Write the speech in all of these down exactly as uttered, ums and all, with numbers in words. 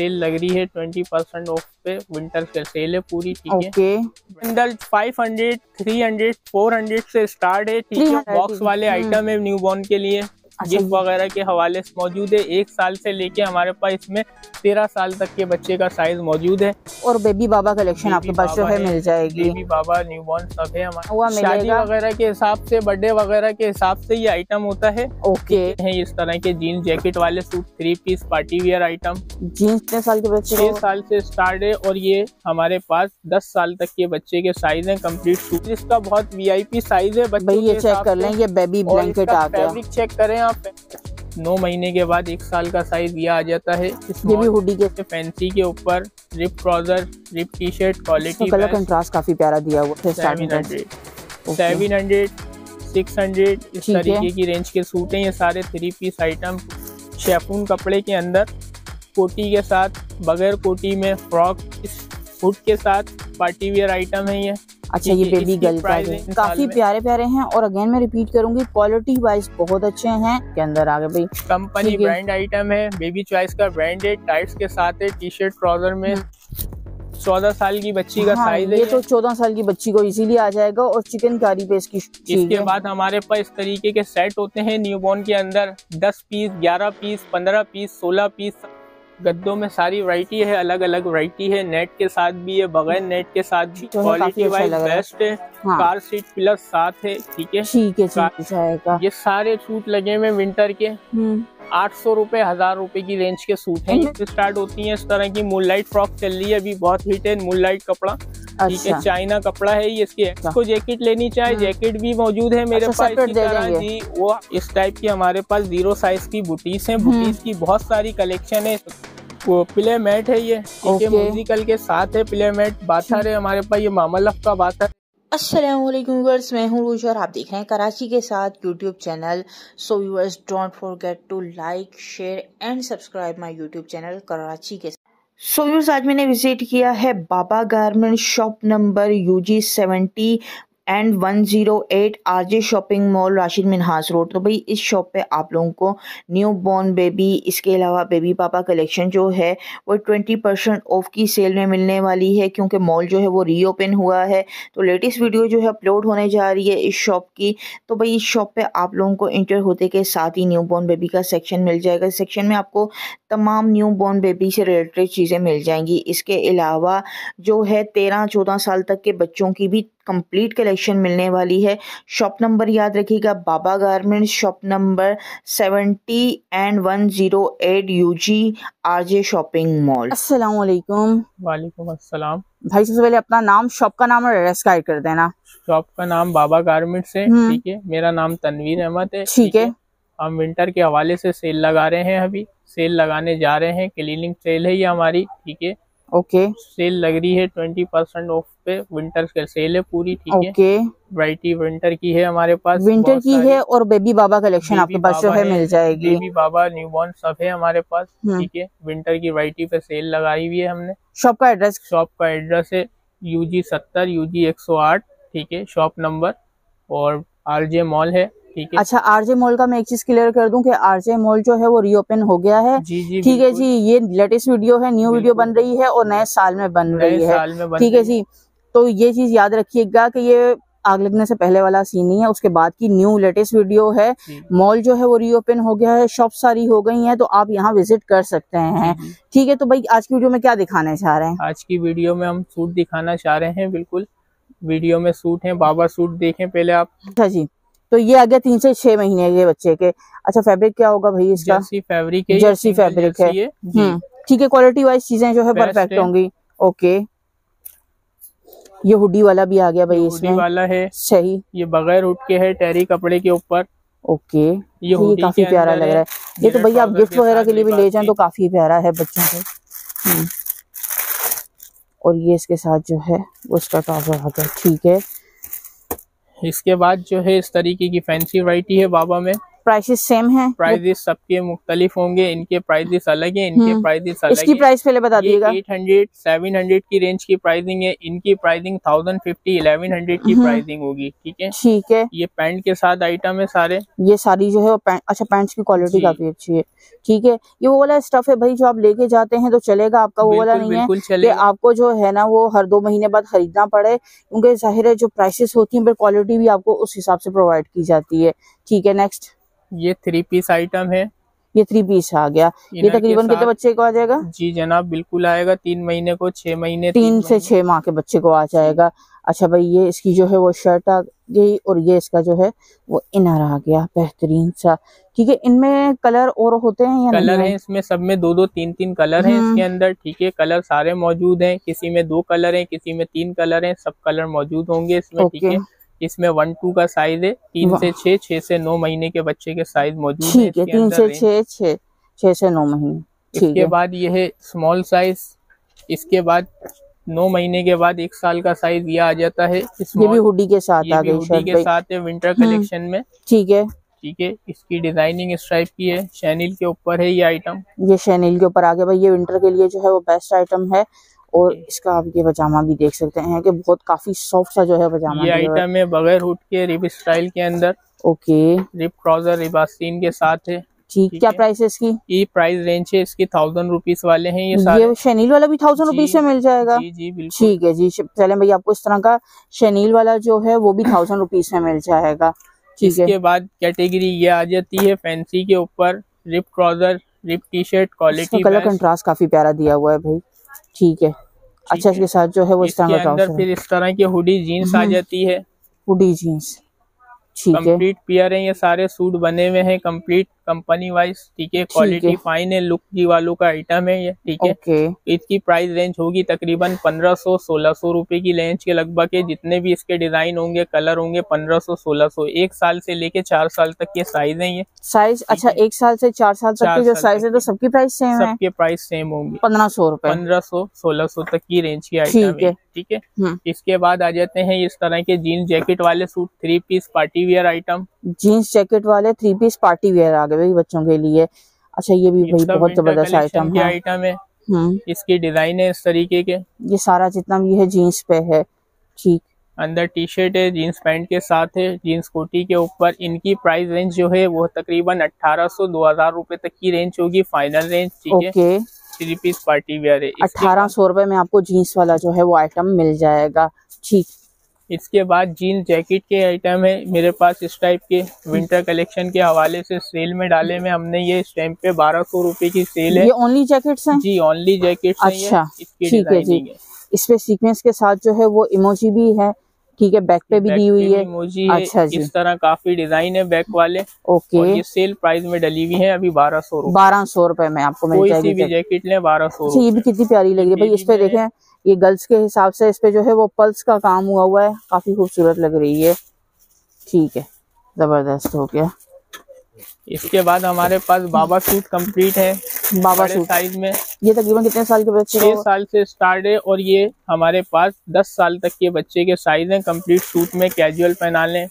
Cell लग रही है ट्वेंटी परसेंट ऑफ पे, विंटर के सेल है पूरी, ठीक है। okay. Bundle five hundred three hundred four hundred से स्टार्ट है, ठीक है। बॉक्स वाले आइटम है न्यू बॉर्न के लिए, गिफ्ट वगैरह के हवाले से मौजूद है। एक साल से लेके हमारे पास इसमें तेरह साल तक के बच्चे का साइज मौजूद है। और बेबी बाबा कलेक्शन आपके पास जो है मिल जाएगी, बेबी बाबा न्यूबॉर्न सब है हमारे। शादी वगैरह के हिसाब से, बर्थडे वगैरह के हिसाब से ये आइटम होता है। ओके है इस तरह के जीन्स जैकेट वाले suit, three piece party wear item. Jeans कितने साल के बच्चे? छह साल से स्टार्ट है और ये हमारे पास दस साल तक के बच्चे के साइज है। कम्प्लीट सूट इसका बहुत वी आई पी साइज है। बच्चे चेक कर लेंगे, बेबी ब्लैंकेट आ गया, फैब्रिक चेक करें आप। नौ महीने के बाद एक साल का साइज यह आ जाता है। ये भी हुडी के फैंसी के ऊपर rib trouser, rib T shirt, quality colour contrast काफी प्यारा दिया हुआ है। सेवन हंड्रेड, सिक्स हंड्रेड इस तरीके की रेंज के सूट हैं। ये सारे थ्री पीस आइटम शेफून कपड़े के अंदर, कोटी के साथ, बगैर कोटी में, फ्रॉक हुड के साथ पार्टी वेयर आइटम है ये। अच्छा, ये बेबी गर्ल का काफी प्यारे प्यारे हैं और अगेन मैं रिपीट करूंगी, क्वालिटी वाइज बहुत अच्छे हैं। के अंदर आगे भाई कंपनी ब्रांड आइटम है, बेबी चॉइस का ब्रांड है, टाइट्स के साथ है, टी शर्ट ट्राउजर में। चौदह साल की बच्ची का हाँ, साइज है ये, तो चौदह साल की बच्ची को इजीली आ जाएगा। और चिकनकारी पे इसकी, इसके बाद हमारे पास इस तरीके के सेट होते हैं न्यूबॉर्न के अंदर, दस पीस, ग्यारह पीस, पंद्रह पीस, सोलह पीस। गद्दों में सारी वैरायटी है, अलग अलग वैरायटी है, नेट के साथ भी है, बगैर नेट के साथ भी। क्वालिटी वाइज बेस्ट है। हाँ। कार सीट प्लस साथ है, ठीक है ठीक है। ये सारे सूट लगे हुए विंटर के, आठ सौ रूपये, हजार रूपये की रेंज के सूट हैं। स्टार्ट होती है इस तरह की मूनलाइट फ्रॉक चल रही है, अभी बहुत हिट है मूनलाइट कपड़ा, ठीक है। चाइना कपड़ा है ये, इसकी इसको जैकेट लेनी चाहे जैकेट भी मौजूद है मेरे पास। इसी तरह जी वो इस टाइप की हमारे पास जीरो साइज की बुटीक है, बुटीक की बहुत सारी कलेक्शन है। वो प्ले मैट है ये, ठीक है, म्यूजिकल के साथ है प्ले मैट। बाथर है हमारे पास, ये मामलफ का बाथर। अस्सलाम वालेकुम व्यूअर्स, मैं हूँ रूज और आप देख रहे हैं कराची के साथ YouTube channel. So viewers, don't forget to like, share and subscribe my YouTube channel Karachi के साथ। सो व्यूअर्स, आज मैंने विजिट किया है Baba garment shop number UG seventy and one zero eight, RJ shopping mall, Rashid Minhas road. तो भाई इस शॉप पे आप लोगों को न्यू बॉर्न बेबी, इसके अलावा बेबी पापा कलेक्शन जो है वो ट्वेंटी परसेंट ऑफ की सेल में मिलने वाली है, क्योंकि मॉल जो है वो रीओपन हुआ है। तो लेटेस्ट वीडियो जो है अपलोड होने जा रही है इस शॉप की। तो भाई इस शॉप पे आप लोगों को इंटर होते के साथ ही न्यू बॉर्न बेबी का सेक्शन मिल जाएगा। इस सेक्शन में आपको तमाम न्यू बॉर्न बेबी से रिलेटेड चीज़ें मिल जाएंगी। इसके अलावा जो है तेरह चौदह साल तक के बच्चों की भी कंप्लीट कलेक्शन मिलने वाली है। शॉप नंबर याद रखिएगा, Baba garments, shop number seventy and one zero eight, UG, RJ shopping mall. अस्सलाम वालेकुम। वालेकुम अस्सलाम। भाई सबसे पहले अपना नाम, शॉप का नाम और एड्रेस गाइड कर देना। शॉप का नाम बाबा गारमेंट्स है, ठीक है। मेरा नाम तनवीर अहमद है, ठीक है। हम विंटर के हवाले से सेल लगा रहे हैं, अभी सेल लगाने जा रहे हैं, क्लीनिंग सेल है ये हमारी, ठीक है। Okay okay. सेल लग रही है ट्वेंटी परसेंट ऑफ पे, विंटर के सेल है पूरी, ठीक है। okay. वैरायटी विंटर की है हमारे पास, विंटर की है। और बेबी बाबा कलेक्शन आपके पास जो है मिल जाएगी, बेबी बाबा न्यूबॉर्न सब है हमारे पास, ठीक है। विंटर की वैरायटी पे सेल लगाई हुई है हमने। शॉप का एड्रेस? शॉप का एड्रेस है यूजी सत्तर, यूजी एक सौ आठ, ठीक है, शॉप नंबर, और आरजे मॉल है, ठीक है। अच्छा, आरजे मॉल का मैं एक चीज क्लियर कर दूं कि आरजे मॉल जो है वो रीओपन हो गया है, ठीक है जी। ये लेटेस्ट वीडियो है, न्यू वीडियो बन रही है और नए साल में बन रही है, ठीक है जी। तो ये चीज याद रखिएगा कि ये आग लगने से पहले वाला सीन नहीं है, उसके बाद की न्यू लेटेस्ट वीडियो है। मॉल जो है वो रीओपन हो गया है, शॉप सारी हो गई है, तो आप यहाँ विजिट कर सकते हैं, ठीक है। तो भाई आज की वीडियो में क्या दिखाना चाह रहे हैं? आज की वीडियो में हम सूट दिखाना चाह रहे हैं। बिल्कुल वीडियो में सूट है, बाबा सूट देखें पहले आप। अच्छा जी, तो ये आ गया तीन से छह महीने के बच्चे के। अच्छा, फैब्रिक क्या होगा भाई इसका? जर्सी फैब्रिक है, जर्सी फैब्रिक है, ठीक है। क्वालिटी वाइज चीजें जो है परफेक्ट होंगी। ओके, ये हुडी वाला भी आ गया भाई, इसमें वाला है सही, ये बगैर हुड के है, टेरी कपड़े के ऊपर। ओके, ये हुडी काफी प्यारा लग रहा है। ये तो भैया आप गिफ्ट वगैरह के लिए भी ले जाए तो काफी प्यारा है बच्चों को। और ये इसके साथ जो है उसका टॉप आ गया, ठीक है। इसके बाद जो है इस तरीके की फैंसी वैरायटी है बाबा में, प्राइसेस सेम हैं? प्राइसेस सबके मुख्तलिफ होंगे, इनके प्राइसेस अलग हैं, इनके प्राइसेस अलग हैं। इसकी प्राइस पहले बता दीजिएगा। आठ सौ, सात सौ की रेंज की प्राइसिंग है, इनकी प्राइसिंग एक हज़ार पचास, ग्यारह सौ की प्राइसिंग होगी। ठीक है, ठीक है। ये पैंट के साथ आइटम है सारे, ये सारी जो है वो। अच्छा, पैंट्स की क्वालिटी काफी अच्छी है। ठीक है, ये वो वाला स्टफ है भाई जो आप लेके जाते हैं तो चलेगा आपका, वो वाला नहीं है कि आपको जो है ना वो हर दो महीने बाद खरीदना पड़े, क्योंकि जाहिर है जो प्राइसेस होती है पर क्वालिटी भी आपको उस हिसाब से प्रोवाइड की जाती है। ठीक है, नेक्स्ट ये थ्री पीस आइटम है। ये थ्री पीस आ गया, ये तकरीबन कितने बच्चे को आ जाएगा? जी जनाब, बिल्कुल आएगा तीन महीने को, छह महीने तीन से छह माह के बच्चे को आ जाएगा। अच्छा भाई, ये इसकी जो है वो शर्ट आ गई और ये इसका जो है वो इनर आ गया, बेहतरीन सा। ठीक है, इनमें कलर और होते हैं या कलर है? इसमें सब में दो दो तीन तीन कलर हैं इसके अंदर। ठीक है, कलर सारे मौजूद हैं, किसी में दो कलर हैं, किसी में तीन कलर हैं, सब कलर मौजूद होंगे इसमें। ठीक है, इसमें वन टू का साइज है, तीन से छह, छह से नौ महीने के बच्चे के साइज मौजूद है। तीन से छह, छह छह से नौ महीने। इसके बाद ये है स्मॉल साइज, इसके बाद नौ महीने के बाद एक साल का साइज यह आ जाता है। ये भी हुडी के साथ आ गई, हुडी के साथ है विंटर कलेक्शन में। ठीक है, ठीक है। इसकी डिजाइनिंग इस टाइप की है, शैनिल के ऊपर है ये आइटम, ये शैनिल के ऊपर आ गया भाई। ये विंटर के लिए जो है वो बेस्ट आइटम है। और इसका आप ये पजामा भी देख सकते हैं कि बहुत काफी सॉफ्ट सा जो है पजामा। ये आइटम है बगैर हुड के, रिप स्टाइल के अंदर। ओके, रिप ट्राउजर रिबास्तीन के साथ है। ठीक, क्या प्राइस है इसकी? ये प्राइस रेंज है इसकी थाउजेंड रुपीस वाले हैं ये सारे। ये शनील वाला भी थाउजेंड रुपीस से मिल जाएगा। जी जी बिल्कुल। ठीक है जी, चलें भाई, आपको इस तरह का शनील वाला जो है वो भी थाउजेंड रुपीस में मिल जाएगा। ठीक है, इसके बाद कैटेगरी ये आ जाती है फैंसी के ऊपर, rib trouser, rib T shirt, quality. Colour contrast काफी प्यारा दिया हुआ है भाई। ठीक है, अच्छा। इसके साथ जो है वो इस तरह का, फिर इस तरह की हुडी जीन्स आ जाती है, हुडी जीन्स। कंप्लीट पेयर है ये सारे, सूट बने हुए हैं कंप्लीट कंपनी वाइज। ठीक है, क्वालिटी फाइन है, लुक की वालों का आइटम है ये। ठीक है, इसकी प्राइस रेंज होगी तकरीबन पंद्रह सौ सोलह सौ रूपये की रेंज के लगभग है। जितने भी इसके डिजाइन होंगे, कलर होंगे, पंद्रह सौ सोलह सौ। एक साल से लेके चार साल तक ये साइज है, ये साइज। अच्छा, एक साल से चार साल तक की जो साइज है तो सबकी प्राइस सेम है? सबके प्राइस सेम होंगी, पंद्रह सौ रूपये पंद्रह सौ सोलह सौ तक की रेंज की आइटम है। ठीक है, इसके बाद आ जाते हैं इस तरह के जीन्स जैकेट वाले suit, three piece party wear item. Jeans jacket वाले थ्री पीस पार्टी वेयर आ गए बच्चों के लिए। अच्छा, ये भी भाई बहुत जबरदस्त आइटम है, आइटम है। इसकी डिजाइन है इस तरीके के, ये सारा जितना भी है जीन्स पे है। ठीक, अंदर टी शर्ट है, जीन्स पैंट के साथ है, जीन्स कोटी के ऊपर। इनकी प्राइस रेंज जो है वो तकरीबन अठारह सौ दो हजार रूपए तक की रेंज होगी, फाइनल रेंज। ठीक है, थ्री पीस पार्टी वेयर है। अठारह सौ रूपये में आपको जीन्स वाला जो है वो आइटम मिल जाएगा। ठीक, इसके बाद जीन्स जैकेट के आइटम है मेरे पास इस टाइप के, विंटर कलेक्शन के हवाले से सेल में डाले में हमने। ये इस टाइम पे बारह सौ रूपये की सेल है। ये ओनली जैकेट्स हैं? जी, ओनली जैकेट्स हैं। अच्छा, ठीक है जी। इसपे सीक्वेंस के साथ जो है वो इमोजी भी है। ठीक है, बैक पे भी दी हुई है इमोजी। अच्छा, इस तरह काफी डिजाइन है बैक वाले। ओके, और ये सेल प्राइस में डली हुई है अभी बारह सौ रूपये बारह सौ रूपये में आपको मिल जाएगी। कोई भी जैकेट ले बारह सौ। ये भी कितनी प्यारी लग रही है भाई। इस पे देखें, ये गर्ल्स के हिसाब से इस पे जो है वो पल्स का काम हुआ हुआ है, काफी खूबसूरत लग रही है। ठीक है, जबरदस्त हो गया। इसके बाद हमारे पास बाबा सूट कंप्लीट है, बाबा सूट साइज में। ये तकरीबन कितने साल के बच्चे? छह साल से स्टार्ट है और ये हमारे पास दस साल तक के बच्चे के साइज हैं कंप्लीट सूट में। कैजुअल पहनाने,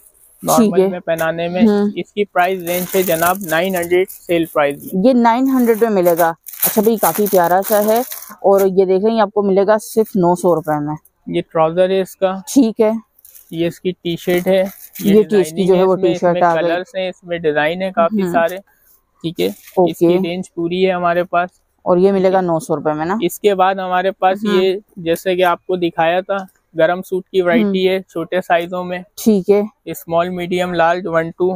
नॉर्मल में पहनाने में। इसकी प्राइस रेंज है जनाब नाइन हंड्रेड सेल प्राइस, ये नाइन हंड्रेड में मिलेगा। अच्छा भाई, काफी प्यारा सा है। और ये देख रहे हैं, आपको मिलेगा सिर्फ नौ सौ रूपये में। ये ट्राउजर है इसका। ठीक है, ये इसकी टी शर्ट है। ये, ये टी इसकी जो है वो टी शर्ट आ गई। कलर्स हैं इसमें, डिजाइन है काफी सारे। ठीक है, इसकी रेंज पूरी है हमारे पास। और ये मिलेगा नौ सौ रूपये में ना। इसके बाद हमारे पास ये, जैसे कि आपको दिखाया था, गरम सूट की वैरायटी है छोटे साइजों में। ठीक है, small, medium, large, one two.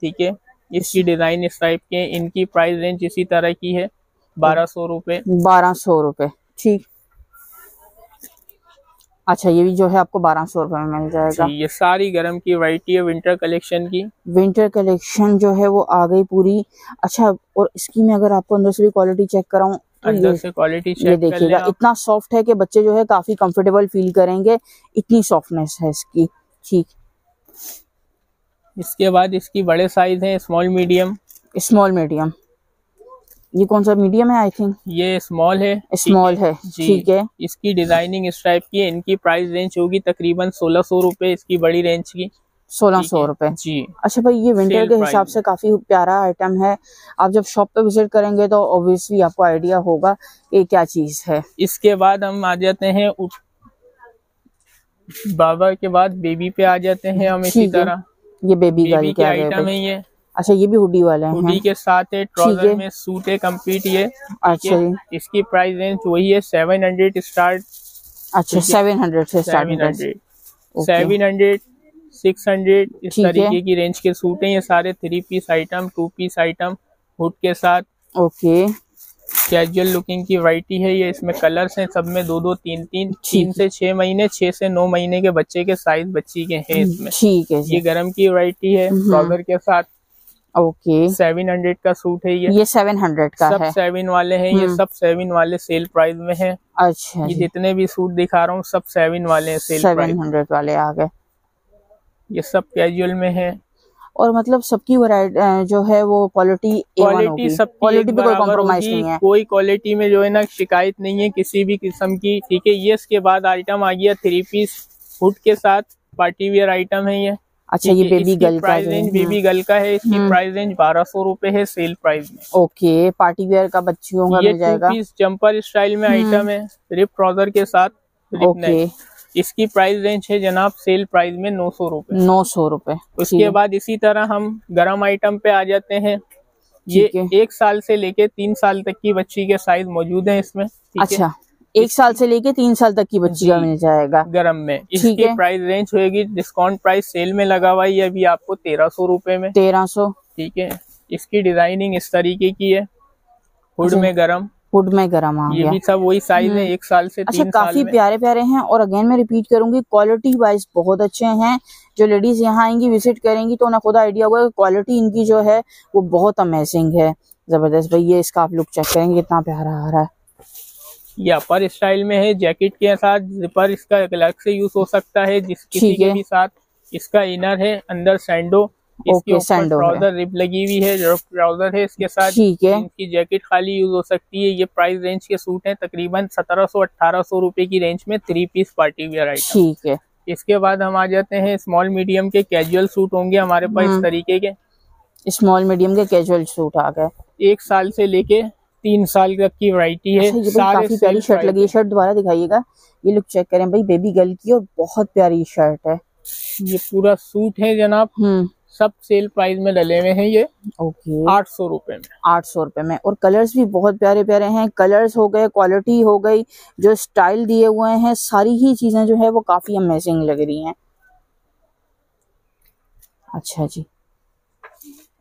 ठीक है, इसकी डिजाइन इस टाइप के। इनकी प्राइस रेंज इसी तरह की है, बारह सौ रूपये बारह सौ रूपये ठीक। अच्छा, ये भी जो है आपको बारह सौ रूपये में मिल जाएगा। ये सारी गर्म की वैरायटी है विंटर कलेक्शन की। विंटर कलेक्शन जो है वो आ गई पूरी। अच्छा, और इसकी मैं अगर आपको अंदर से भी क्वालिटी चेक कराऊं, अंदर से क्वालिटी चेक देखिएगा, इतना सॉफ्ट है कि बच्चे जो है काफी कंफर्टेबल फील करेंगे, इतनी सॉफ्टनेस है इसकी। ठीक, इसके बाद इसकी बड़े साइज है, स्मॉल, मीडियम। स्मॉल, मीडियम, ये कौन सा मीडियम है? आई थिंक ये स्मॉल है। स्मॉल है, ठीक है। इसकी डिजाइनिंग इस टाइप की है। इनकी प्राइस रेंज होगी तकरीबन सोलह सौ रूपये, इसकी बड़ी रेंज की। सोलह सौ रुपए। अच्छा भाई, ये विंटर के हिसाब से काफी प्यारा आइटम है। आप जब शॉप पे विजिट करेंगे तो ऑब्वियसली आपको आइडिया होगा कि क्या चीज है। इसके बाद हम आ जाते हैं बाबा के बाद बेबी पे आ जाते हैं हम। इसी तरह ये बेबी का क्या आइटम है ये। अच्छा, ये भी हुडी वाले हैं। हुडी के साथ है, ट्राउजर में सूट है कंप्लीट ये। अच्छा, इसकी प्राइस रेंज वही है सेवन हंड्रेड स्टार्ट। अच्छा, सेवन हंड्रेड से starting hundred seven hundred six hundred इस तरीके की रेंज के सूट हैं ये सारे। Three piece item, two piece item, hood के साथ। ओके, कैजुअल लुकिंग की वैरायटी है ये। इसमें कलर्स हैं सब में, दो दो तीन तीन, तीन से छह महीने, छह से नौ महीने के बच्चे के साइज बच्ची के हैं इसमें। ठीक है, ये गरम की वैरायटी है ट्राउजर के साथ। ओके, सेवन हंड्रेड का सूट है ये। ये सेवन हंड्रेड का सब है। सेवन वाले हैं ये, सब सेवन वाले सेल प्राइस में है। अच्छा, ये जितने भी सूट दिखा रहा हूँ सब सेवन वाले हैं, सेल सेवन हंड्रेड वाले आ गए। ये सब कैजुअल में है और मतलब सबकी वैरायटी जो है वो क्वालिटी क्वालिटी सब क्वालिटी पे कोई कॉम्प्रोमाइज नहीं है, कोई क्वालिटी में जो है ना शिकायत नहीं है किसी भी किस्म की। ठीक है, ये इसके बाद आइटम आ गया थ्री पीस हुड के साथ, पार्टी वेयर आइटम है ये। अच्छा, ये बेबी गर्ल का रेंज बेबी गर्ल का है। इसकी प्राइस रेंज बारह सौ रूपये है सेल प्राइस में। ओके, पार्टी वेयर का बच्चियों का मिल जाएगा। ये जम्पर स्टाइल में आइटम है, रिप ट्राउजर के साथ। ओके, इसकी प्राइस रेंज है जनाब सेल प्राइस में नौ सौ रूपये। नौ सौ रूपये। उसके बाद इसी तरह हम गरम आइटम पे आ जाते हैं। ये एक साल से लेके तीन साल तक की बच्ची के साइज मौजूद है इसमें। अच्छा, एक साल से लेके तीन साल तक की बच्ची का मिल जाएगा गरम में। इसकी प्राइस रेंज होगी, डिस्काउंट प्राइस सेल में लगा हुआ है अभी आपको तेरह सौ रूपये में। तेरह सौ। ठीक है, इसकी डिजाइनिंग इस तरीके की है। हुड में गरम हुड में गरम आ गया। ये भी सब वही साइज है, एक साल से तीन साल में। अच्छा, काफी प्यारे प्यारे हैं और अगेन मैं रिपीट करूंगी, क्वालिटी वाइज बहुत अच्छे हैं। जो लेडीज यहाँ आएंगी विजिट करेंगी तो उन्हें खुद आइडिया होगा कि क्वालिटी इनकी जो है वो बहुत अमेजिंग है, जबरदस्त। भाई, ये इसका आप लुक चेक करेंगे, इतना प्यारा आ रहा है। ये अपर स्टाइल में है, जैकेट के साथ जिपर इसका अलग से यूज हो सकता है जिस किसी के भी साथ। इसका इनर है, अंदर सैंडो, इसके ऊपर ट्राउजर रिप लगी हुई है, जो ट्राउजर है इसके साथ। ठीक है, इनकी जैकेट खाली यूज हो सकती है। ये प्राइस रेंज के सूट हैं तकरीबन सत्रह सौ अठारह सौ रूपये की रेंज में, three piece party wear item. ठीक है, इसके बाद हम आ जाते हैं स्मॉल मीडियम के कैजुअल सूट होंगे हमारे पास इस तरीके के। स्मॉल मीडियम के कैजुअल सूट आ गए, एक साल से लेके तीन साल तक की वैरायटी है। अच्छा, ये काफी प्यारी शर्ट लगी है। शर्ट दोबारा दिखाइएगा, ये लुक चेक करें भाई, बेबी गर्ल की और बहुत प्यारी शर्ट है। ये पूरा सूट है जनाब, सब सेल प्राइस में डले हुए हैं ये। ओके, आठ सौ रूपये में। आठ सौ रूपये में। और कलर्स भी बहुत प्यारे प्यारे हैं, कलर्स हो गए, क्वालिटी हो गई, जो स्टाइल दिए हुए हैं, सारी ही चीजें जो है वो काफी अमेजिंग लग रही हैं। अच्छा जी,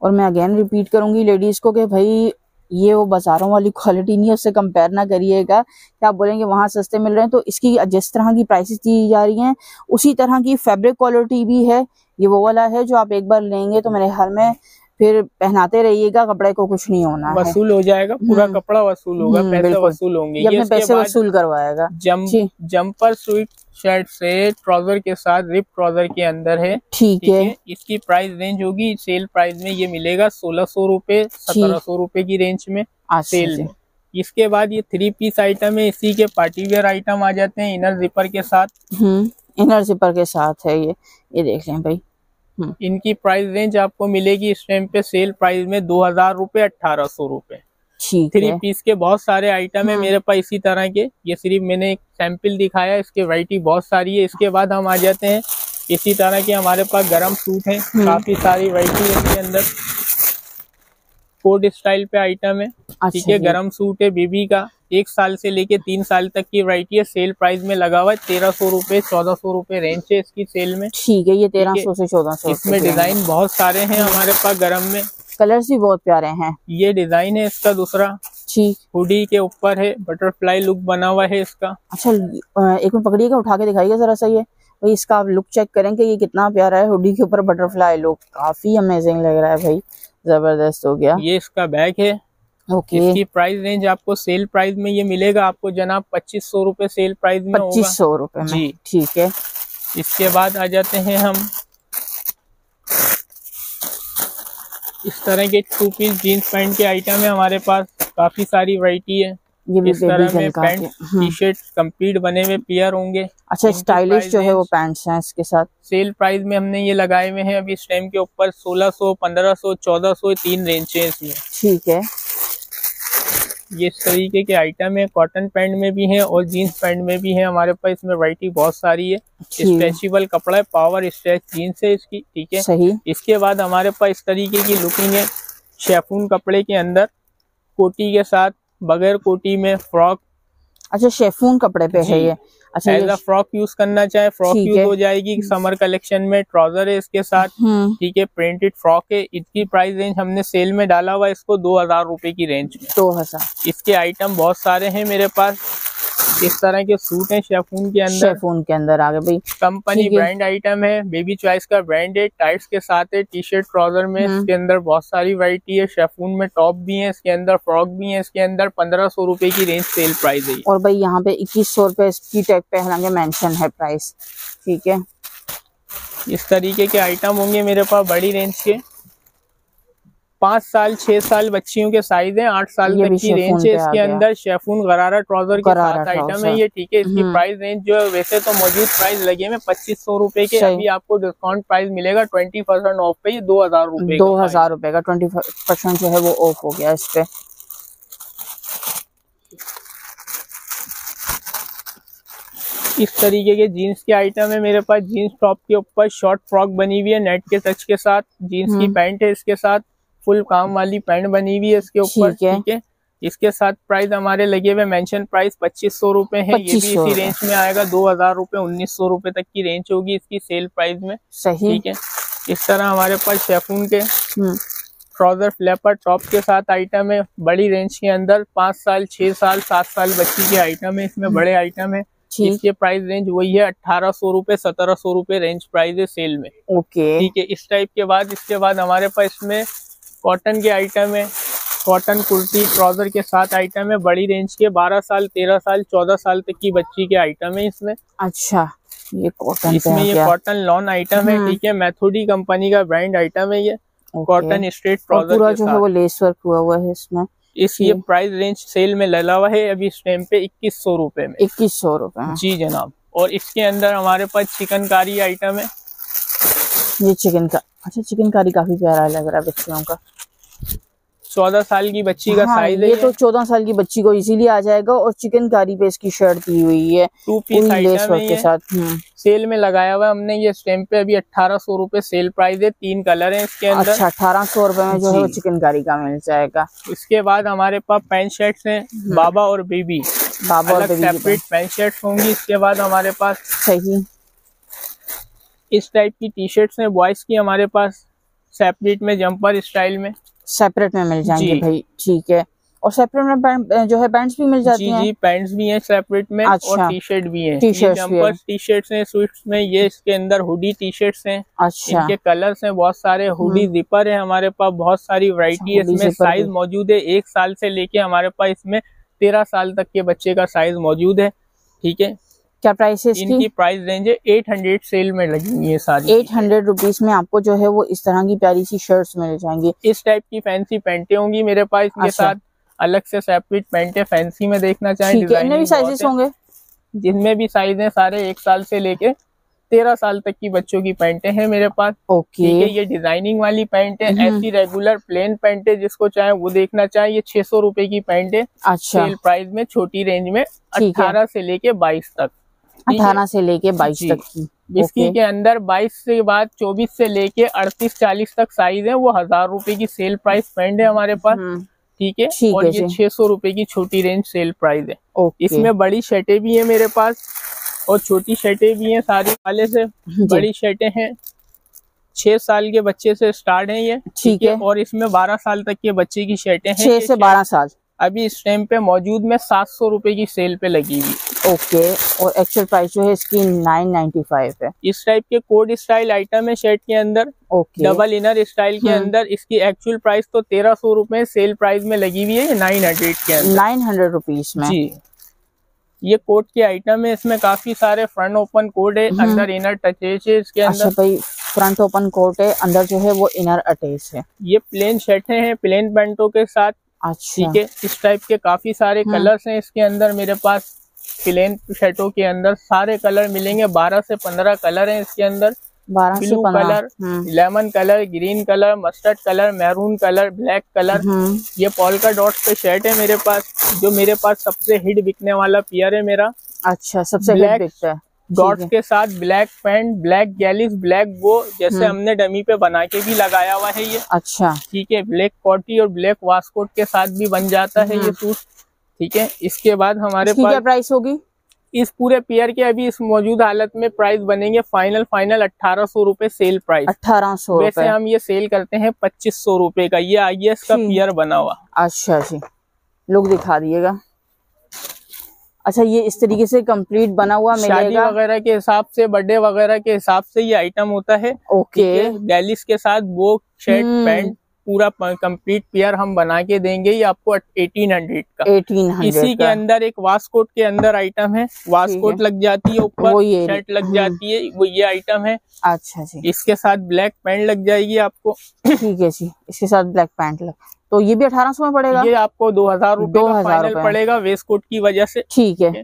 और मैं अगेन रिपीट करूंगी लेडीज को कि भाई ये वो बाजारों वाली क्वालिटी नहीं है, उससे कंपेयर ना करिएगा। क्या आप बोलेंगे वहाँ सस्ते मिल रहे हैं, तो इसकी जिस तरह की प्राइसेस दी जा रही हैं उसी तरह की फैब्रिक क्वालिटी भी है। ये वो वाला है जो आप एक बार लेंगे तो मेरे ख्याल में फिर पहनाते रहिएगा, कपड़े को कुछ नहीं होना, वसूल हो जाएगा पूरा कपड़ा, वसूल होगा, पैसे वसूल होंगे, ये अपने पैसे वसूल करवाएगा। जम्पर स्वीट शर्ट से ट्राउजर के साथ, रिप ट्राउजर के अंदर है। ठीक है, इसकी प्राइस रेंज होगी सेल प्राइस में ये मिलेगा सोलह सौ रूपये, सत्रह सौ रूपये की रेंज में सेल में। इसके बाद ये थ्री पीस आइटम है, इसी के पार्टी वेयर आइटम आ जाते हैं इनर जिपर के साथ। इनर जिपर के साथ है ये ये देख लें भाई। इनकी प्राइस रेंज आपको मिलेगी इस टाइम पे सेल प्राइस में दो हजार रूपये, अठारह सौ रूपये। थ्री पीस के बहुत सारे आइटम है मेरे पास इसी तरह के, ये सिर्फ मैंने एक सैंपल दिखाया, इसके वैरायटी बहुत सारी है। इसके बाद हम आ जाते हैं इसी तरह के, हमारे पास गरम सूट है, काफी सारी वैरायटी है इसके अंदर। कोट स्टाइल पे आइटम है, ठीक है, गरम सूट है बेबी का, एक साल से लेके तीन साल तक की वैरायटी है, सेल प्राइस में लगा हुआ है तेरह सौ रूपये, चौदह सौ रूपये रेंज है इसकी सेल में। ठीक है, ये तेरह सौ से चौदह सौ। इसमें डिजाइन बहुत सारे हैं हमारे पास गरम में, कलर्स भी बहुत प्यारे हैं। ये डिजाइन है इसका दूसरा, ठीक, हुडी के ऊपर है, बटरफ्लाई लुक बना हुआ है इसका। अच्छा, एक मिनट पकड़िएगा, उठा के दिखाइए जरा सा ये भाई, इसका आप लुक चेक करें कि ये कितना प्यारा है। हुडी के ऊपर बटरफ्लाई लुक काफी अमेजिंग लग रहा है भाई, जबरदस्त हो गया। ये इसका बैग है। ओके, इसकी प्राइस रेंज आपको सेल प्राइस में ये मिलेगा आपको जनाब पच्चीस सौ रूपये सेल प्राइस में, पच्चीस सौ रूपये जी। ठीक है, इसके बाद आ जाते हैं हम इस तरह के टू पीस जीन्स पैंट के आइटम है हमारे पास, काफी सारी वैरायटी है। ये भी इस तरह में पैंट टी शर्ट कम्पलीट बने हुए पेयर होंगे। अच्छा स्टाइलिश जो है वो पैंट्स हैं इसके साथ। सेल प्राइस में हमने ये लगाए हुए हैं अभी इस टाइम के ऊपर सोलह सौ पंद्रह सौ चौदह सौ, तीन रेंज है इसमें। ठीक है, ये इस तरीके के आइटम है। कॉटन पैंट में भी है और जीन्स पैंट में भी है हमारे पास। इसमें वैरायटी बहुत सारी है। स्ट्रेचेबल कपड़ा है, पावर स्ट्रेच जीन्स है इसकी। ठीक है सही। इसके बाद हमारे पास इस तरीके की लुकिंग है शेफून कपड़े के अंदर, कोटी के साथ, बगैर कोटी में फ्रॉक। अच्छा शेफून कपड़े पे है ये। अच्छा एज अ फ्रॉक यूज करना चाहे फ्रॉक यूज हो जाएगी। समर कलेक्शन में ट्राउजर है इसके साथ। ठीक है, प्रिंटेड फ्रॉक है। इसकी प्राइस रेंज हमने सेल में डाला हुआ इसको दो हजार रूपए की रेंज में। दो हजार इसके आइटम बहुत सारे हैं मेरे पास। इस तरह के सूट हैं शेफून के अंदर। शेफून के अंदर आगे भाई कंपनी ब्रांड आइटम है, बेबी चॉइस का ब्रांड है। टाइट्स के साथ है, टी शर्ट ट्राउजर में। इसके अंदर बहुत सारी वैरायटी है। शेफून में टॉप भी है इसके अंदर, फ्रॉक भी है इसके अंदर। पंद्रह सौ रूपये की रेंज सेल प्राइस है। और भाई यहाँ पे इक्कीस सौ रूपये इसकी टैग पे हालांकि मेंशन है प्राइस। ठीक है, इस तरीके के आइटम होंगे मेरे पास बड़ी रेंज के। पाँच साल छह साल बच्चियों के साइज है, आठ साल तक की रेंज है इसके अंदर। शेफून गरारा ट्राउजर के साथ आइटम है ये। ठीक है, इसकी प्राइस रेंज जो है वैसे तो मौजूद प्राइस लगे में पच्चीस सौ रूपये के, अभी आपको डिस्काउंट प्राइस मिलेगा ट्वेंटी परसेंट ऑफ पे। ये दो हजार रूपये दो हजार रूपये का ट्वेंटी परसेंट जो है वो ऑफ हो गया इस पे। इस तरीके के जीन्स के आइटम है मेरे पास। जीन्स टॉप के ऊपर शॉर्ट फ्रॉक बनी हुई है नेट के टच के साथ। जीन्स की पैंट है इसके साथ, फुल काम वाली पैंट बनी हुई है इसके ऊपर। ठीक है, इसके साथ प्राइस हमारे लगे हुए मेंशन प्राइस पच्चीस सौ रूपये है। ये भी इसी रेंज में आएगा, दो हजार रूपये उन्नीस सौ रूपये तक की रेंज होगी इसकी सेल प्राइस में। ठीक है, इस तरह हमारे पास शेफून के ट्राउजर फ्लैपर टॉप के साथ आइटम है बड़ी रेंज के अंदर। पाँच साल छह साल सात साल बच्ची के आइटम है इसमें, बड़े आइटम है। इसके प्राइस रेंज वही है अठारह सौ रूपये सत्रह सौ रूपये रेंज प्राइस है सेल में। ओके ठीक है, इस टाइप के बाद इसके बाद हमारे पास इसमें कॉटन के आइटम है। कॉटन कुर्ती ट्राउजर के साथ आइटम है बड़ी रेंज के। बारह साल तेरह साल चौदह साल तक की बच्ची के आइटम है इसमें। अच्छा ये कॉटन, इसमें ये कॉटन लॉन आइटम है। ठीक है, मैथोडी कंपनी का ब्रांड आइटम है ये। कॉटन स्ट्रेट ट्राउजर पूरा जो है वो लेस वर्क हुआ हुआ है इसमें। इसलिए प्राइस रेंज सेल में लगा हुआ है अभी इस टाइम पे इक्कीस सौ रूपये में। इक्कीस सौ रूपये जी जनाब। और इसके अंदर हमारे पास चिकनकारी आइटम है। ये चिकन का, अच्छा चिकनकारी काफी प्यारा लग रहा है बच्चियों का। चौदह साल की बच्ची हाँ, का साइज है ये तो। चौदह साल की बच्ची को इजीली आ जाएगा। और चिकनकारी पे इसकी शर्ट दी हुई है टू पीस आइटम के साथ। सेल में लगाया हुआ हमने ये स्टैम्प पे अभी अठारह सौ रूपये सेल प्राइस है। तीन कलर है इसके अंदर। अच्छा अठारह सौ रूपये में जो है चिकनकारी का मिल जाएगा। इसके बाद हमारे पास पैंट शर्ट है बाबा और बेबी। बाबा और सेपरेट पैंट शर्ट होंगी। इसके बाद हमारे पास सही इस टाइप की टी शर्ट है बॉयज की हमारे पास सेपरेट में जम्पर स्टाइल में सेपरेट में मिल जाएंगे भाई। ठीक है, और सेपरेट में पैंट जो है पैंट्स भी मिल जाती हैं। जी जी पैंट्स भी हैं सेपरेट में। अच्छा, और टी शर्ट भी है। T shirt jumper T shirts हैं स्वीट्स में ये। इसके अंदर हुडी टी शर्ट्स हैं। अच्छा इनके कलर्स हैं बहुत सारे। हुडी जिपर है हमारे पास, बहुत सारी वैरायटी है इसमें। साइज मौजूद है एक साल से लेके हमारे पास इसमें तेरह साल तक के बच्चे का साइज मौजूद है। ठीक है, क्या प्राइस है इसकी? इनकी प्राइस रेंज है आठ सौ सेल में लगी ये सारी। आठ सौ रुपीस में आपको जो है वो इस तरह की प्यारी सी शर्ट्स मिल जाएंगी। इस टाइप की फैंसी पैंटें होंगी मेरे पास इसके अच्छा। साथ अलग से सेपरेट पैंटें फैंसी में देखना चाहेंगे। इनमें भी साइजेस होंगे, जिनमें भी साइज है सारे एक साल से लेके तेरह साल तक की बच्चों की पैंटें हैं मेरे पास। ओके ये डिजाइनिंग वाली पैंट है। ऐसी रेगुलर प्लेन पैंट है जिसको चाहे वो देखना चाहे। ये छह सौ रूपये की पैंट है। अच्छा सेल प्राइस में छोटी रेंज में अठारह से लेके बाईस तक। अठारह से लेके बाईस तक की इसकी के अंदर। बाईस से बाद चौबीस से लेके अड़तीस चालीस तक साइज है। वो हजार रूपये की सेल प्राइस पैंट है हमारे पास। ठीक है, और ये छह सौ रूपये की छोटी रेंज सेल प्राइस है। इसमें बड़ी शर्टें भी है मेरे पास और छोटी शर्टें भी हैं सारी वाले से। बड़ी शर्टें हैं छह साल के बच्चे से स्टार्ट है ये। ठीक है, और इसमें बारह साल तक के बच्चे की शर्टें हैं। छह से बारह साल अभी इस टाइम पे मौजूद में सात सौ रूपये की सेल पे लगी हुई। ओके और एक्चुअल प्राइस जो है इसकी नाइन नाइन्टी फाइव है। इस टाइप के कोड स्टाइल आइटम है शर्ट के अंदर। ओके डबल इनर स्टाइल के अंदर। इसकी एक्चुअल प्राइस तो तेरह सौ रूपये सेल प्राइस में लगी हुई है नाइन हंड्रेड के अंदर। नाइन हंड्रेड रुपीज में जी। ये कोट के आइटम है। इसमें काफी सारे फ्रंट ओपन कोट है, अंदर इनर टचेज है इसके अंदर। अच्छा भाई फ्रंट ओपन कोट है, अंदर जो है वो इनर अटैच है। ये प्लेन शर्टें हैं प्लेन पैंटों के साथ। ठीक है। इस टाइप के काफी सारे कलर्स हैं इसके अंदर मेरे पास। प्लेन शर्टों के अंदर सारे कलर मिलेंगे, बारह से पंद्रह कलर हैं इसके अंदर। Blue colour, lemon colour, green colour, mustard colour, maroon colour, black colour. ये पॉल्का डॉट्स पे शर्ट है मेरे पास, जो मेरे पास सबसे हिट बिकने वाला पियर है मेरा। अच्छा, सबसे हिट बिकता है। डॉट्स के साथ ब्लैक पैंट, ब्लैक गैलिस, ब्लैक वो, जैसे हमने डमी पे बना के भी लगाया हुआ है ये। अच्छा, ठीक है। ब्लैक कोटी और ब्लैक वास्कोट के साथ भी बन जाता है ये सूट, ठीक है। इसके बाद हमारे पास क्या प्राइस होगी इस पूरे पेयर के? अभी इस मौजूद हालत में प्राइस बनेंगे फाइनल फाइनल अठारह सौ रूपये सेल प्राइस। अठारह सौ वैसे हम ये सेल करते हैं पच्चीस सौ रूपये का। ये आइए इसका पेयर बना हुआ। अच्छा जी, लुक दिखा दिएगा। अच्छा, ये इस तरीके से कंप्लीट बना हुआ मिलेगा। शादी वगैरह के हिसाब से, बर्थडे वगैरह के हिसाब से ये आइटम होता है। ओके, गैलिस के साथ वो शर्ट पैंट पूरा कंप्लीट पेयर हम बना के देंगे ये आपको अठारह सौ का। अठारह सौ इसी के अंदर एक वास्कोट के अंदर आइटम है। वास्कोट लग जाती है ऊपर, शर्ट लग जाती है, वो ये आइटम है। अच्छा जी, इसके साथ ब्लैक पैंट लग जाएगी आपको। ठीक है जी, इसके साथ ब्लैक पैंट लग, तो ये भी अठारह सौ में पड़ेगा। ये आपको दो हजार रूपये का फाइनल पड़ेगा वेस्टकोट की वजह से, ठीक है।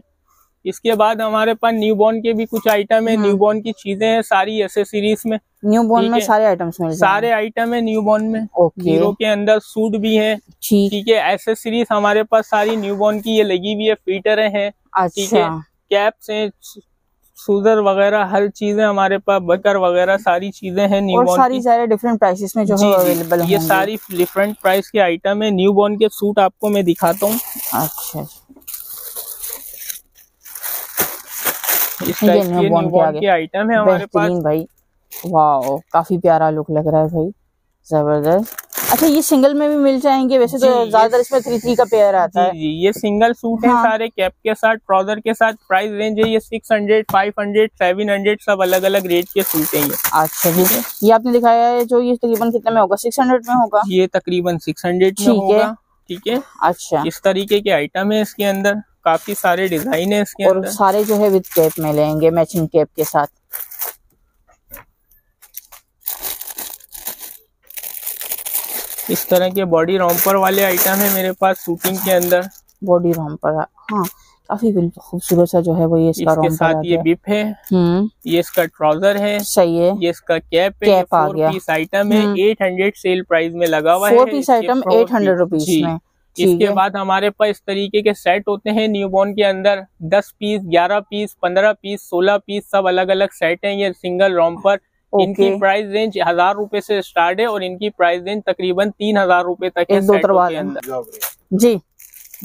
इसके बाद हमारे पास न्यूबॉर्न के भी कुछ आइटम है। न्यूबॉर्न की चीजें हैं सारी एक्सेसरीज में। न्यूबॉर्न में सारे आइटम्स मिल जाएंगे। सारे आइटम है न्यूबॉर्न में। जीरो के अंदर सूट भी है, ठीक है। एक्सेसरीज हमारे पास सारी न्यूबॉर्न की ये लगी हुई है। फीटर है, ठीक है, कैप्स है, सूजर वगैरह, हर चीजें हमारे पास, बकर वगैरह सारी चीजें हैं न्यूबॉर्न। और सारी सारे डिफरेंट प्राइसेस में जो है अवेलेबल है। ये सारी डिफरेंट प्राइस के आइटम है। न्यूबॉर्न के सूट आपको मैं दिखाता हूँ। अच्छा, इस टाइप के न्यूबॉर्न के आइटम है हमारे पास भाई। वाओ, काफी प्यारा लुक लग रहा है भाई, जबरदस्त। अच्छा, ये सिंगल में भी मिल जाएंगे वैसे तो, ज्यादातर इसमें थ्री थ्री का पेयर आता है। जी जी, ये सिंगल सूट है सारे, कैप के साथ, ट्राउजर के साथ। प्राइस रेंज है ये six hundred, five hundred, seven hundred, सब अलग अलग रेट के सूट हैं ये। अच्छा जी, ये आपने दिखाया है जो, ये तकरीबन कितने में होगा? सिक्स हंड्रेड में होगा ये, तकरीबन सिक्स हंड्रेड में होगा, ठीक है। अच्छा, इस तरीके के आइटम है इसके अंदर, काफी सारे डिजाइन है इसके अंदर। सारे जो है विद कैप में लेंगे, मैचिंग कैप के साथ। इस तरह के बॉडी रोम्पर वाले आइटम है मेरे पास शूटिंग के अंदर। बॉडी रोम्पर, हाँ, काफी खूबसूरत सा जो है वो। ये इसका इसके साथ ये बिप है, ये इसका ट्राउजर है, सही है। ये इसका कैप है, फोर पीस आइटम है, एट हंड्रेड सेल प्राइस में लगा हुआ है। Four piece item eight hundred rupees में। इसके बाद हमारे पास इस तरीके के सेट होते हैं न्यूबॉर्न के अंदर। दस पीस, ग्यारह पीस, पंद्रह पीस, सोलह पीस, सब अलग अलग सेट हैं। ये सिंगल रोम्पर, इनकी प्राइस रेंज हजार रूपये से स्टार्ट है और इनकी प्राइस रेंज तकरीबन तीन हजार रूपये तक है सेट के अंदर जी।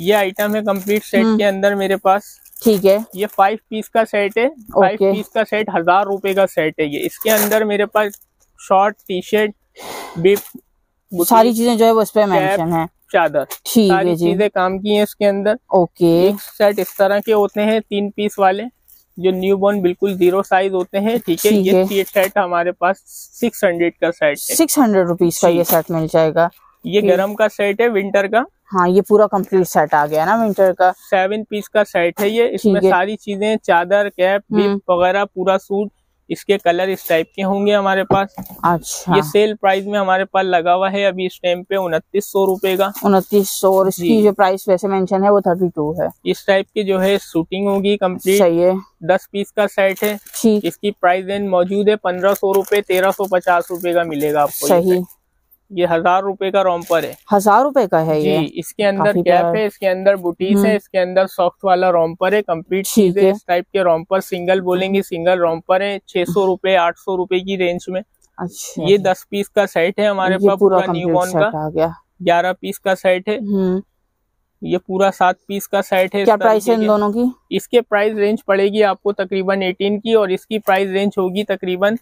ये आइटम है कंप्लीट सेट के अंदर मेरे पास, ठीक है। ये फाइव पीस का सेट है। फाइव पीस का सेट हजार रूपये का सेट है ये। इसके अंदर मेरे पास शॉर्ट, टी शर्ट, बिप, सारी चीजें जो है वो इसपे मेंशन है। चादर, सारी चीजें काम की हैं इसके अंदर। ओके, एक सेट इस तरह के होते हैं तीन पीस वाले, जो न्यूबॉर्न बिल्कुल जीरो साइज होते हैं, ठीक है। ये ये सेट हमारे पास सिक्स हंड्रेड का सेट है। सिक्स हंड्रेड रुपीज का ये सेट मिल जाएगा। ये गर्म का सेट है, विंटर का। हाँ, ये पूरा कंप्लीट सेट आ गया ना विंटर का। सेवन पीस का सेट है ये। इसमें सारी चीजें, चादर, कैप, बिप वगैरह, पूरा सूट। इसके कलर इस टाइप के होंगे हमारे पास। अच्छा, ये सेल प्राइस में हमारे पास लगा हुआ है अभी इस टाइम पे उनतीस सौ रूपये का। उनतीस सौ। और इसकी जो प्राइस वैसे मेंशन है वो बत्तीस है। इस टाइप की जो है शूटिंग होगी कंप्लीट, सही है। दस पीस का सेट है, इसकी प्राइस रेंज मौजूद है पंद्रह सौ रूपये, तेरह सौ पचास रूपये का मिलेगा आपको। सही, ये हजार रूपये का रोम्पर है। हजार रूपये का है ये। इसके अंदर कैप है, इसके अंदर बुटीज है, इसके अंदर सॉफ्ट वाला रोम्पर है। कंप्लीट चीज है। इस टाइप के रोम्पर सिंगल बोलेंगे, सिंगल रोम्पर है। छह सौ रूपये, आठ सौ रूपये की रेंज में। अच्छा, ये दस पीस का सेट है हमारे पास पूरा न्यूबॉर्न का। ग्यारह पीस का सेट है ये, पूरा सात पीस का सेट है। क्या प्राइस है इन दोनों की? इसके प्राइस रेंज पड़ेगी आपको तकरीबन एटीन की, और इसकी प्राइस रेंज होगी तकरीबन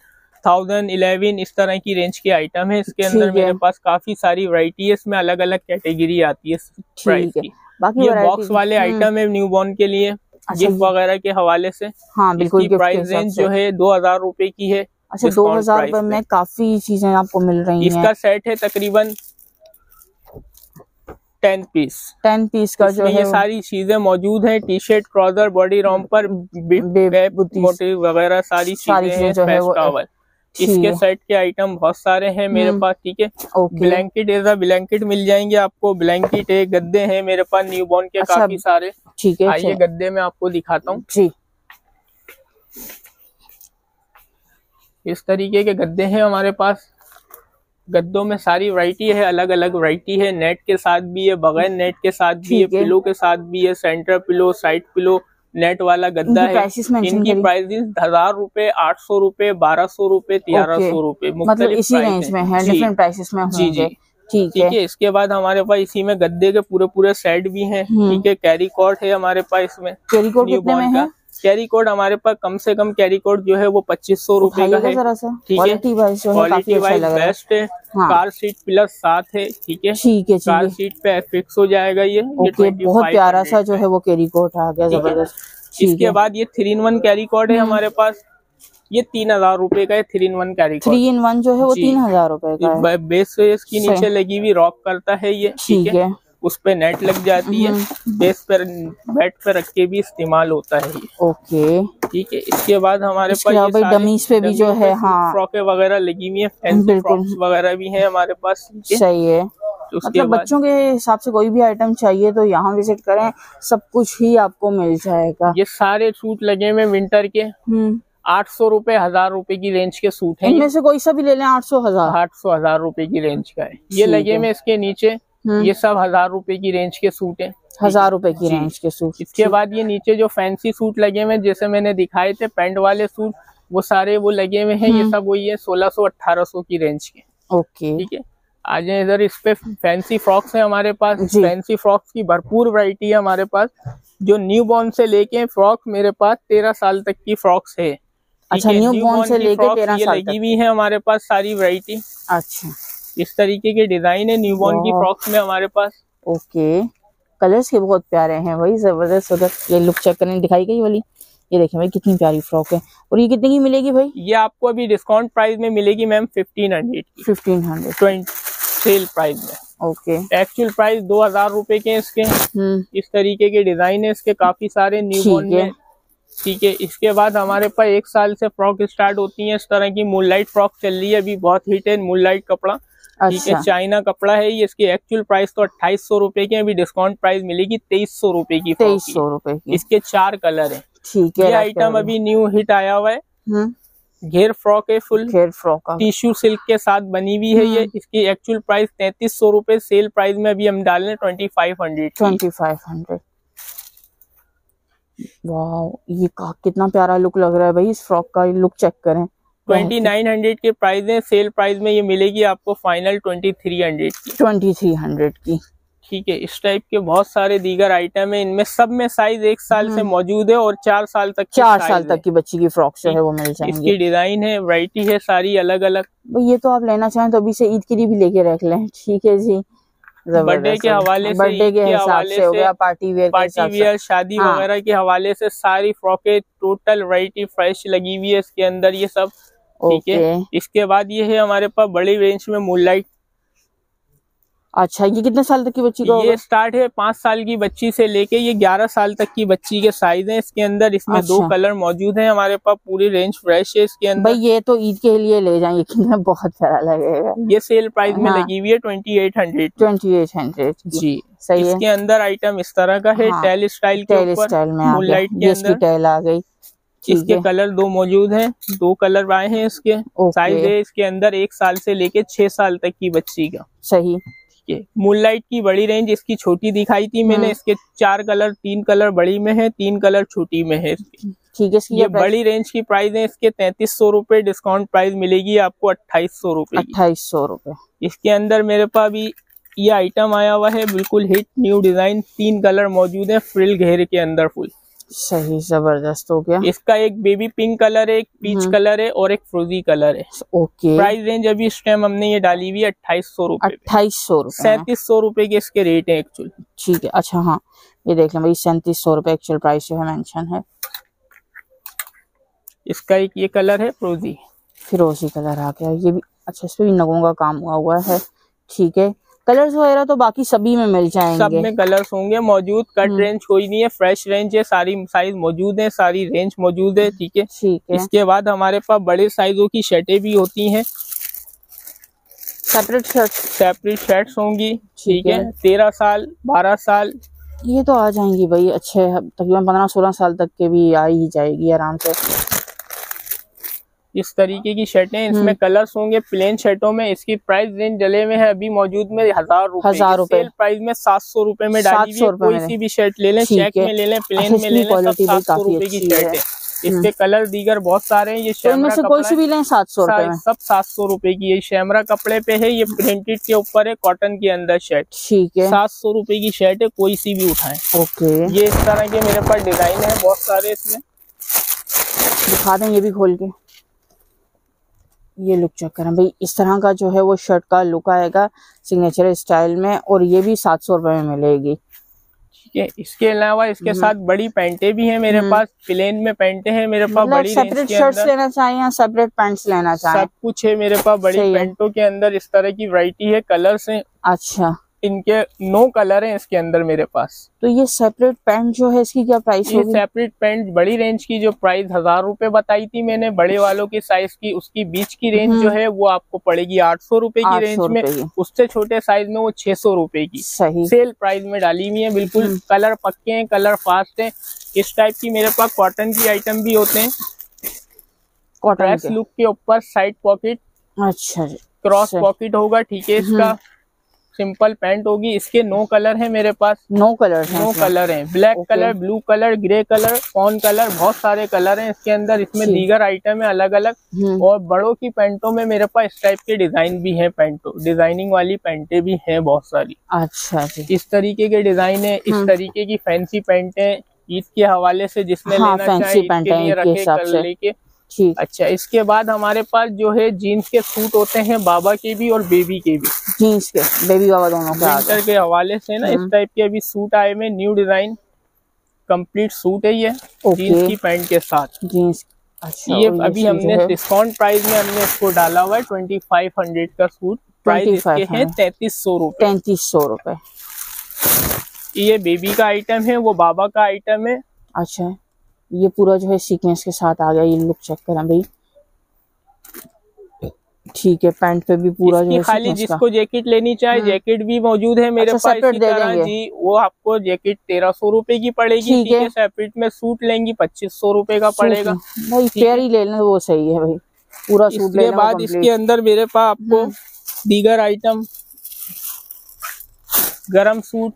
थाउजेंड, इलेवन, इस तरह की रेंज के आइटम है इसके अंदर मेरे पास। काफी सारी वैरायटी है इसमें, अलग अलग कैटेगरी आती है प्राइस की। बाकी ये बॉक्स वाले आइटम है न्यूबॉर्न के लिए, गिफ्ट वगैरह के हवाले से। हाँ, बिल्कुल। इसकी प्राइस रेंज जो है दो हजार रूपये की है। अच्छा, दो हजार रूपये में काफी चीजें आपको मिल रही है। इसका सेट है तकरीबन टेन पीस। टेन पीस का जो है ये सारी चीजें मौजूद हैं। T shirt, trouser, body romper, वगैरह सारी चीजें, टॉवल, इसके सेट के आइटम बहुत सारे हैं मेरे पास, ठीक है। ब्लैंकेट एज ब्लैंकेट मिल जाएंगे आपको, ब्लैंकेट है, गद्दे हैं मेरे पास न्यू बॉर्न के काफी सारे, ठीक है। आइए गद्दे में आपको दिखाता हूँ, इस तरीके के गद्दे हैं हमारे पास। गद्दों में सारी वैरायटी है, अलग अलग वैरायटी है, नेट के साथ भी है, बगैर नेट के साथ भी है, पिलो के साथ भी है, centre pillow, side pillow, net वाला गद्दा है। इनकी प्राइसेस हजार रूपए, आठ सौ रूपये, बारह सौ रूपये, तेरह सौ रूपये, मतलब इसी रेंज में है, डिफरेंट प्राइसेस में होंगे, जी जी, ठीक है। इसके बाद हमारे पास इसी में गद्दे के पूरे पूरे सेट भी हैं, ठीक है। कैरी कॉट है हमारे पास, इसमें कैरी कॉट कितने में है? कैरी कोड हमारे पास कम से कम कैरी कोड जो है वो पच्चीस सौ रूपये का है, ठीक है। क्वालिटी वाइज बेस्ट है, कार सीट प्लस साथ है, ठीक है ठीक है। कार सीट पे फिक्स हो जाएगा ये, बहुत प्यारा सा जो है वो कैरी कोड आ गया, जबरदस्त। इसके बाद ये three in one carry cot है हमारे पास, ये तीन हजार रूपये का है। Three in one carry cot, three in one जो है वो तीन हजार रूपये का, बेस इसकी नीचे लगी हुई रॉक करता है ये, ठीक है। उस पे नेट लग जाती है, बेस पर बेड पे रख के भी इस्तेमाल होता है ये, ओके ठीक है। इसके बाद हमारे पास डमीज पे भी जो है हाँ फ्रॉके वगैरह लगी हुई है, फैंसी फ्रॉक्स वगैरह भी है हमारे पास, सही है। मतलब बच्चों के हिसाब से कोई भी आइटम चाहिए तो यहाँ विजिट करें, सब कुछ ही आपको मिल जाएगा। ये सारे सूट लगे हुए विंटर के, आठ सौ रूपये, हजार रूपये की रेंज के सूट है। इनमें से कोई सा भी ले लें, आठ सौ हजार आठ सौ हजार रूपये की रेंज का है। ये लगे हुए इसके नीचे ये सब हजार रुपए की रेंज के सूट हैं, हजार रुपए की रेंज के सूट। इसके बाद ये नीचे जो फैंसी सूट लगे हुए जैसे मैंने दिखाए थे पैंट वाले सूट, वो सारे वो लगे हुए हैं, ये सब वही है सोलह सौ अठारह सौ की रेंज के, ओके ठीक है। आज इधर इस पे फैंसी फ्रॉक्स है हमारे पास, फैंसी फ्रॉक्स की भरपूर वैरायटी है हमारे पास, जो न्यू बॉर्न से लेके फ्रॉक मेरे पास तेरह साल तक की फ्रॉक्स है, अच्छा न्यू बॉर्न से लेके तेरह साल लगी हुई है हमारे पास सारी वैरायटी। अच्छा, इस तरीके के डिजाइन है न्यूबॉर्न की फ्रॉक्स में हमारे पास, ओके। कलर्स के बहुत प्यारे हैं, वही जबरदस्त। ये लुक चेक करने दिखाई गई वाली, ये देखें भाई कितनी प्यारी फ्रॉक है। और ये कितने की मिलेगी भाई? ये आपको अभी डिस्काउंट प्राइस में मिलेगी ma'am fifteen hundred fifteen hundred twenty sale price में, ओके। एक्चुअल प्राइस दो हजार रूपए के इसके। इस तरीके के डिजाइन है इसके काफी सारे न्यूबॉर्न में, ठीक है। इसके बाद हमारे पास एक साल से फ्रॉक स्टार्ट होती है, इस तरह की मूनलाइट फ्रॉक चल रही है अभी, बहुत हिट है मूनलाइट कपड़ा, ठीक है, चाइना कपड़ा है ये। इसकी एक्चुअल प्राइस तो अट्ठाईस सौ रूपये की, अभी डिस्काउंट प्राइस मिलेगी तेईस सौ रूपये की, तेईस सौ रूपये। इसके चार कलर है, ठीक है। ये आइटम अभी न्यू हिट आया हुआ है, घेर फ्रॉक है, फुल घेर फ्रॉक टिश्यू सिल्क के साथ बनी हुई है ये। इसकी एक्चुअल प्राइस तैतीस सौ रूपये, सेल प्राइस में अभी हम डाल रहे हैं twenty five hundred twenty five hundred. वाह, ये कितना प्यारा लुक लग रहा है भाई इस फ्रॉक का, लुक चेक करें। ट्वेंटी नाइन हंड्रेड के प्राइस है, सेल प्राइस में ये मिलेगी आपको फाइनल ट्वेंटी थ्री हंड्रेड की ट्वेंटी थ्री हंड्रेड की ठीक है। इस टाइप के बहुत सारे दीगर आइटम है, इनमें सब में साइज एक साल से मौजूद है और चार साल तक चार साल तक की बच्ची की फ्रॉक जो है वो मिल जाएगी। इसकी डिजाइन है, वैरायटी है सारी अलग अलग। ये तो आप लेना चाहें तो अभी से ईद के लिए भी लेके रख लें, ठीक है जी। बर्थडे के हवाले से, बर्थडे के हिसाब से हो गया, पार्टी वेयर, पार्टी वेयर, शादी वगैरह के हवाले से सारी फ्रॉकें टोटल वैरायटी फ्रेश लगी हुई है इसके अंदर ये सब, ठीक है। इसके बाद ये है हमारे पास बड़ी रेंज में मूनलाइट। अच्छा, ये कितने साल तक की बच्ची का? ये स्टार्ट है पांच साल की बच्ची से लेके ये ग्यारह साल तक की बच्ची के साइज है इसके अंदर। इसमें अच्छा। दो कलर मौजूद है हमारे पास, पूरी रेंज फ्रेश है इसके अंदर। भाई ये तो ईद के लिए ले जाएं, ये बहुत प्यारा लगेगा। ये सेल प्राइस में लगी हुई है twenty eight hundred twenty eight hundred जी, सही है। इसके अंदर आइटम इस तरह का है, टेल स्टाइल के स्टाइल में मूनलाइट के अंदर टेल आ गई। इसके कलर दो मौजूद हैं, दो कलर आए हैं इसके। साइज है इसके अंदर एक साल से लेके छह साल तक की बच्ची का, सही। मूनलाइट की बड़ी रेंज, इसकी छोटी दिखाई थी मैंने। इसके चार कलर, तीन कलर बड़ी में है, तीन कलर छोटी में है, ठीक है। ये बड़ी रेंज की प्राइस है इसके तैतीस सौ रूपये, डिस्काउंट प्राइस मिलेगी आपको अट्ठाईस सौ रूपये अट्ठाईस सौ रूपये। इसके अंदर मेरे पास अभी ये आइटम आया हुआ है, बिल्कुल हिट न्यू डिजाइन, तीन कलर मौजूद है, फ्रिल घेर के अंदर फुल, सही जबरदस्त हो गया। इसका एक बेबी पिंक कलर है, एक पीच कलर है और एक फ्रोजी कलर है, ओके। प्राइस रेंज अभी इस टाइम हमने ये डाली हुई है अट्ठाईस सौ रूपये अट्ठाईस सौ रूपये सैंतीस सौ रूपये के इसके रेट है एक्चुअल, ठीक है। अच्छा हाँ, ये देख लें भाई, सैंतीस सौ रूपये एक्चुअल प्राइस जो है मेंशन है। इसका एक ये कलर है फ्रोजी, फिरोजी कलर आ गया ये भी, अच्छा। इस पे भी नगों का काम हुआ हुआ है, ठीक है। कलर्स वगैरह तो बाकी सभी में मिल जाएंगे, सब में कलर्स होंगे मौजूद। कट रेंज कोई नहीं है, फ्रेश रेंज है, सारी साइज मौजूद है, सारी रेंज मौजूद है। ठीक है, ठीक है। इसके बाद हमारे पास बड़े साइजों की शर्टें भी होती हैं, सेपरेट शर्ट सेपरेट शर्ट्स होंगी। ठीक है, तेरह साल बारह साल ये तो आ जाएंगी भाई, अच्छे तकरीबन पंद्रह सोलह साल तक के भी आ ही जाएगी आराम से। इस तरीके की शर्टें, इसमें कलर्स होंगे प्लेन शर्टों में। इसकी प्राइस रेंज डले में है अभी मौजूद में हजार रुपए, हजार रुपए प्राइस में सात सौ रूपये में डाली हुई है। कोई सी भी शर्ट ले लें, चेक में ले लें, प्लेन में ले लें, सब सात सौ रूपये की शर्ट है। इसके कलर दीगर बहुत सारे हैं। ये शैमरा से कोई सी भी लें सात सौ रूपये, सब सात सौ रूपये की। ये शैमरा कपड़े पे है, ये प्रिंटेड के ऊपर है, कॉटन के अंदर शर्ट। ठीक है, सात सौ रूपये की शर्ट है, कोई सी भी उठाए। ओके, ये इस तरह के मेरे पास डिजाइन है बहुत सारे। इसमें दिखा दें ये भी खोल के, ये लुक चेक करें भाई। इस तरह का जो है वो शर्ट का लुक आएगा सिग्नेचर स्टाइल में, और ये भी सात सौ रुपए में मिलेगी। ठीक है, इसके अलावा इसके साथ बड़ी पैंटे भी हैं मेरे पास, प्लेन में पैंटे हैं मेरे पास, बड़ी सेपरेट शर्ट्स लेना चाहिए या सेपरेट पैंट्स लेना चाहिए, सब कुछ है मेरे पास। बड़ी पैंटों के अंदर इस तरह की वैरायटी है, कलर्स हैं। अच्छा, इनके नौ कलर हैं इसके अंदर मेरे पास। तो ये सेपरेट पैंट जो है इसकी क्या प्राइस होगी? सेपरेट पैंट बड़ी रेंज की जो प्राइस हजार रुपए बताई थी मैंने बड़े वालों के साइज की, उसकी बीच की रेंज जो है वो आपको पड़ेगी आठ सौ रूपये की रेंज में। उससे छोटे साइज में वो छह सौ रूपये की सही सेल प्राइस में डाली हुई है। बिल्कुल कलर पक्के हैं, कलर फास्ट हैं। इस टाइप की मेरे पास कॉटन की आइटम भी होते हैं, कॉटन लुक के ऊपर। साइड पॉकेट, अच्छा क्रॉस पॉकेट होगा। ठीक है, इसका सिंपल पैंट होगी। इसके नौ कलर हैं मेरे पास, नौ कलर हैं नौ कलर हैं black colour, blue colour, grey colour, कॉन कलर, बहुत सारे कलर हैं इसके अंदर। इसमें दीगर आइटम है अलग अलग। और बड़ों की पैंटों में मेरे पास इस टाइप के डिजाइन भी हैं, पैंटों डिजाइनिंग वाली पैंटे भी हैं बहुत सारी। अच्छा, इस तरीके के डिजाइन है, इस तरीके की फैंसी पैंटे ईद के हवाले से जिसने लेना चाहिए। अच्छा, इसके बाद हमारे पास जो है जीन्स के सूट होते हैं, बाबा के भी और बेबी के भी। जीन्स के बेबी बाबा दोनों के विंटर के हवाले से ना इस टाइप के अभी सूट आए हुए, न्यू डिजाइन कंप्लीट सूट है ये जीन्स की पैंट के साथ। जीन्स, अच्छा, ये अभी हमने डिस्काउंट प्राइस में हमने इसको डाला हुआ है ट्वेंटी फाइव हंड्रेड का सूट। प्राइस है तैतीस सौ रूपये तैतीस सौ रूपये ये बेबी का आइटम है, वो बाबा का आइटम है। अच्छा, ये पूरा जो है सीक्वेंस के साथ आ गया, ये लुक चेक करें भाई। ठीक है, पैंट पे भी पूरा जो है खाली जिसको जैकेट लेनी चाहे जैकेट भी मौजूद है मेरे पास। अच्छा, जी वो आपको जैकेट तेरह सौ रूपये की पड़ेगी। ठीक है, सेपरेट में सूट लेंगी पच्चीस सौ रूपये का पड़ेगा भाई, फेयर ही ले लें वो सही है भाई, पूरा सूट लेना। इसके बाद इसके अंदर मेरे पास आपको दीगर आइटम, गर्म सूट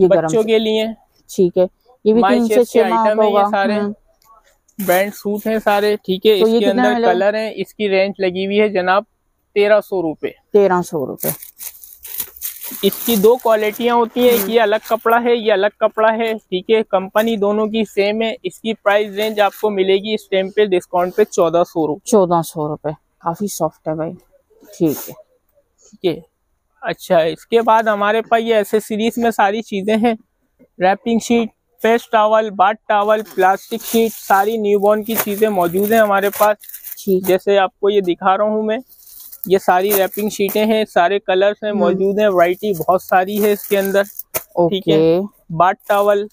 ये बच्चों के लिए। ठीक है, ये भी तीन से छह आइटम है, ये सारे ब्रांड सूट हैं सारे। ठीक है, तो इसके अंदर कलर हैं। इसकी रेंज लगी हुई है जनाब तेरह सौ रूपये तेरह सौ रूपये इसकी दो क्वालिटियां होती हैं, ये अलग कपड़ा है, ये अलग कपड़ा है। ठीक है, कंपनी दोनों की सेम है। इसकी प्राइस रेंज आपको मिलेगी इस टाइम पे डिस्काउंट पे चौदह सौ रूपये चौदह सौ रूपये काफी सॉफ्ट है भाई। ठीक है, ठीक है। अच्छा, इसके बाद हमारे पास ये एसेसरीज में सारी चीजें हैं, wrapping sheet, face towel, bath towel, plastic sheet, सारी न्यूबॉर्न की चीजें मौजूद हैं हमारे पास। जैसे आपको ये दिखा रहा हूँ मैं, ये सारी रैपिंग शीटें हैं, सारे कलर्स हैं मौजूद हैं, वैरायटी बहुत सारी है इसके अंदर। ठीक है, बाट टावल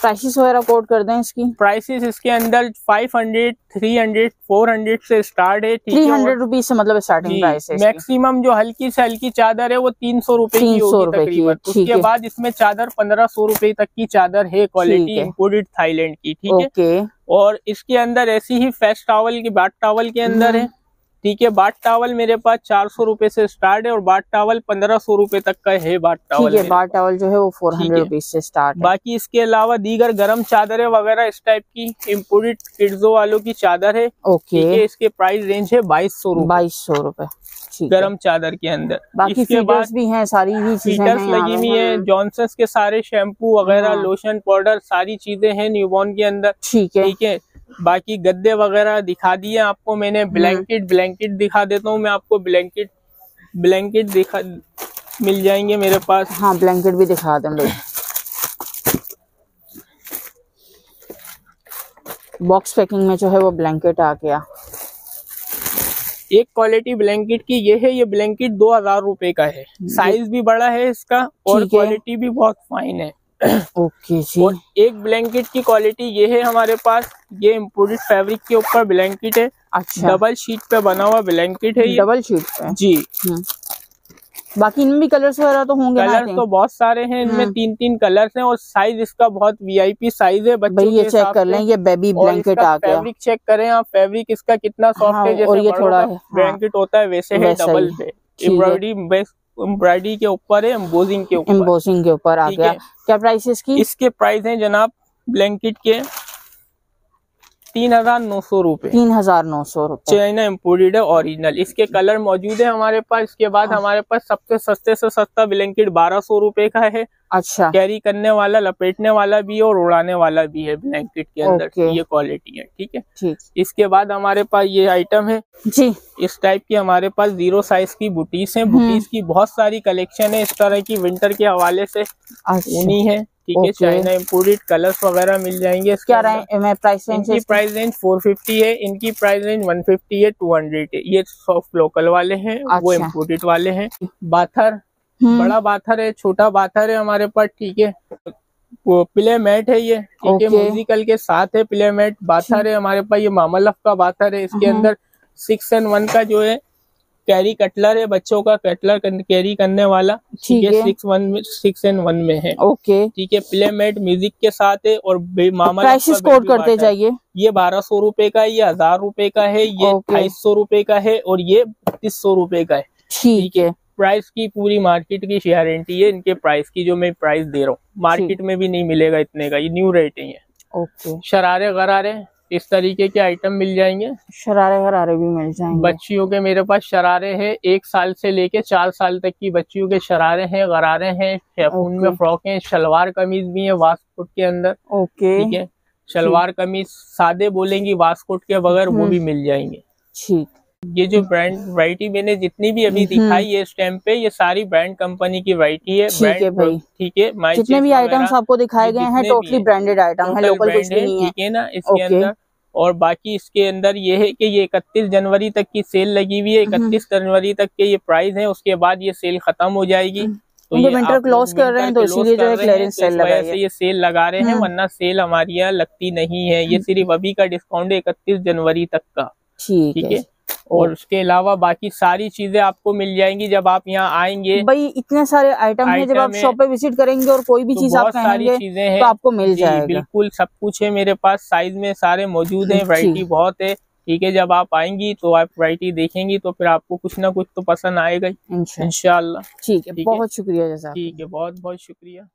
प्राइसेस वगैरह कोट कर दें। इसकी प्राइसेस इसके अंदर five hundred, three hundred, four hundred से स्टार्ट है। थ्री हंड्रेड रुपीज से मतलब स्टार्टिंग प्राइस है। मैक्सिमम जो हल्की से हल्की चादर है वो तीन सौ रूपये की होगी तकरीबन। उसके बाद इसमें चादर पंद्रह सौ रूपये तक की चादर है, क्वालिटी इंपोर्टेड थाईलैंड की। ठीक है, और इसके अंदर ऐसी ही फेस टॉवल की बाट टॉवल के अंदर है। ठीक है, बाट टावल मेरे पास चार सौ रूपये से स्टार्ट है और बाट टावल पंद्रह सौ रूपये तक का है। बाट टावल ठीक है, बाट टावल जो है वो फोर हंड्रेड रुपीज से स्टार्ट है। बाकी इसके अलावा दीगर गर्म चादरें वगैरह इस टाइप की इम्पोर्टेड किड्सो वालों की चादर है। ओके, ठीक है, इसके प्राइस रेंज है बाईस सौ रूपये बाईस सौ रूपये गर्म चादर के अंदर। बाकी फीटर्स भी है, सारी ही फीटर्स लगी हुई है, जॉनसन के सारे शैम्पू वगैरह, लोशन, पाउडर, सारी चीजें हैं न्यूबॉर्न के अंदर। ठीक है, ठीक है। बाकी गद्दे वगैरह दिखा दिए आपको मैंने, ब्लैंकेट ब्लैंकेट दिखा देता हूँ मैं आपको, ब्लैंकेट ब्लैंकेट दिखा मिल जाएंगे मेरे पास। हाँ, ब्लैंकेट भी दिखा दें भाई। बॉक्स पैकिंग में जो है वो ब्लैंकेट आ गया। एक क्वालिटी ब्लैंकेट की ये है, ये ब्लैंकेट दो हजार रूपये का है, साइज भी बड़ा है इसका और क्वालिटी भी बहुत फाइन है। ओके जी। और एक ब्लैंकेट की क्वालिटी ये है हमारे पास, ये इम्पोर्टेड फैब्रिक के ऊपर ब्लैंकेट है। अच्छा, डबल शीट पे बना हुआ ब्लैंकेट है ये। डबल शीट पे? जी। बाकी इनमें भी कलर्स वगैरह तो होंगे? कलर्स तो बहुत सारे हैं इनमें, तीन तीन कलर्स हैं और साइज इसका बहुत वीआईपी साइज है। बच्चे ये चेक कर लें, ये बेबी ब्लैंकेट आ गया। फैब्रिक चेक करें आप, फैब्रिक इसका कितना सॉफ्ट है, जैसे थोड़ा ब्लैंकेट होता है वैसे है। डबल पे एम्ब्रॉयडरी बेस्ट, एम्ब्रॉयडरी के ऊपर है, एम्बोसिंग के ऊपर, एम्बोसिंग के ऊपर आ गया। क्या प्राइस है इसकी? इसके प्राइस हैं जनाब ब्लैंकेट के तीन हजार नौ सौ रूपए। तीन हजार नौ सौ रूपए। चाइना इम्पोर्टेड है ओरिजिनल, इसके कलर मौजूद है हमारे पास। इसके बाद हमारे पास सबसे सस्ते से सस्ता ब्लैंकेट बारह सौ रूपये का है। अच्छा, कैरी करने वाला, लपेटने वाला भी है और उड़ाने वाला भी है ब्लैंकेट के अंदर, ये क्वालिटी है। ठीक है, ठीक। इसके बाद हमारे पास ये आइटम है जी, इस टाइप की हमारे पास जीरो साइज की बूटीज है। बूटीज की बहुत सारी कलेक्शन है इस तरह की, विंटर के हवाले से ऊनी है। ठीक है, चाइना इम्पोर्टेड, कलर्स वगैरह मिल जाएंगे। क्या प्राइस रेंज? इनकी प्राइस रेंज फोर फिफ्टी है, इनकी प्राइस रेंज वन फिफ्टी है, टू हंड्रेड है। ये सॉफ्ट लोकल वाले हैं। अच्छा, वो इम्पोर्टेड वाले हैं। बाथर, बड़ा बाथर है, छोटा बाथर है हमारे पास। ठीक है, वो प्ले मैट है ये। ठीक है, म्यूजिकल के साथ है, प्ले मैट बाथर है हमारे पास। ये मामालफ का बाथर है, इसके अंदर सिक्स एंड वन का जो है कैरी कटलर है, बच्चों का कटलर कैरी करने वाला। ठीक है, सिक्स वन में, सिक्स एंड वन में है। ओके, ठीक है, प्ले मेट म्यूजिक के साथ है। और मामा प्राइस कोड करते जाइए, ये बारह सौ रूपये का, ये हजार रूपये का है, ये अट्ठाईस सौ रूपये का है और ये बत्तीस सौ रूपये का है। ठीक है, प्राइस की पूरी मार्केट की गारंटी है इनके प्राइस की, जो मैं प्राइस दे रहा हूँ मार्केट में भी नहीं मिलेगा इतने का, ये न्यू रेटिंग है। ओके, शरारे गरारे इस तरीके के आइटम मिल जाएंगे। शरारे वरारे भी मिल जाएंगे। बच्चियों के मेरे पास शरारे हैं, एक साल से लेके चार साल तक की बच्चियों के शरारे हैं, गरारे हैं, शेफून में फ्रॉक हैं, शलवार कमीज भी है वास्कोट के अंदर। ओके, ठीक है, शलवार कमीज सादे बोलेंगी वास्कोट के बगैर, वो भी मिल जाएंगे। ठीक, ये जो ब्रांड वैरायटी मैंने जितनी भी अभी दिखाई है इस टाइम पे, ये सारी ब्रांड कंपनी की वैरायटी है। ठीक है भाई, ठीक है, जितने भी आइटम्स आपको दिखाए गए हैं टोटली ब्रांडेड आइटम है, लोकल कुछ नहीं है। ठीक है ना, इसके अंदर। और बाकी इसके अंदर ये है कि ये इकतीस जनवरी तक की सेल लगी हुई है, इकतीस जनवरी तक के ये प्राइस है, उसके बाद ये सेल खत्म हो जाएगी। तो ये विंटर क्लोज कर रहे हैं, तो इसीलिए जो है क्लियरेंस सेल लगाई है, ये सेल लगा रहे हैं, वरना सेल हमारी यहाँ लगती नहीं है। ये सिर्फ अभी का डिस्काउंट है इकतीस जनवरी तक का। ठीक है, और उसके अलावा बाकी सारी चीजें आपको मिल जाएंगी जब आप यहाँ आएंगे। भाई इतने सारे आइटम हैं, जब आप शॉप पे विजिट करेंगे और कोई भी चीज आप कहेंगे तो आपको मिल जाएगा। बिल्कुल सब कुछ है मेरे पास, साइज में सारे मौजूद है, वैरायटी बहुत है। ठीक है, जब आप आएंगी तो आप वैरायटी देखेंगी तो फिर आपको कुछ ना कुछ तो पसंद आएगा इंशाल्लाह। ठीक है, बहुत शुक्रिया जनाब। ठीक है, बहुत बहुत शुक्रिया।